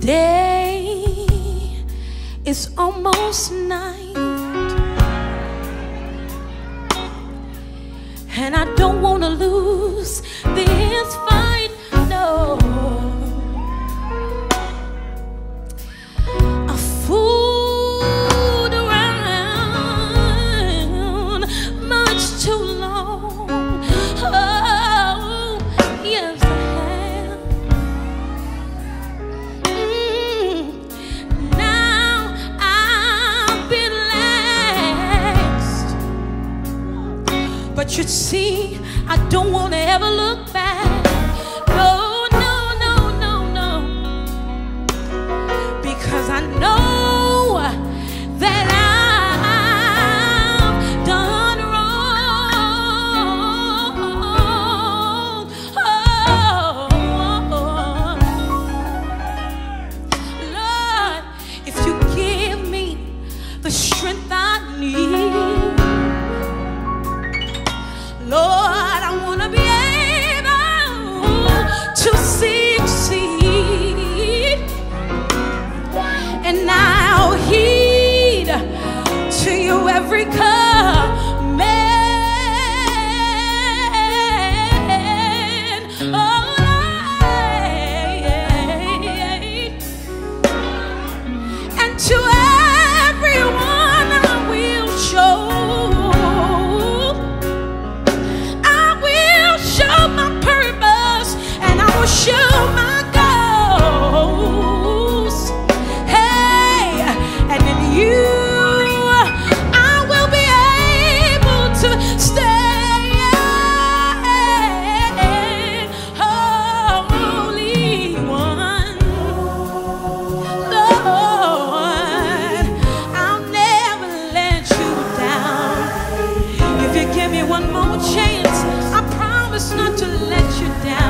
Day is almost night, and I don't want to lose this fight. No, I fooled around much too long. Oh, yes. But you see, I don't want to ever look back. No, no, no, no, no. Because I know that I've done wrong. Oh, Lord, if you give me the strength I need, Lord, I want to be able to succeed, and I'll heed to you every command. Oh, Lord, and to everyone I will show. Show my goals, hey, and in you I will be able to stay holy one. Lord, I'll never let you down. If you give me one more chance, I promise not to let you down.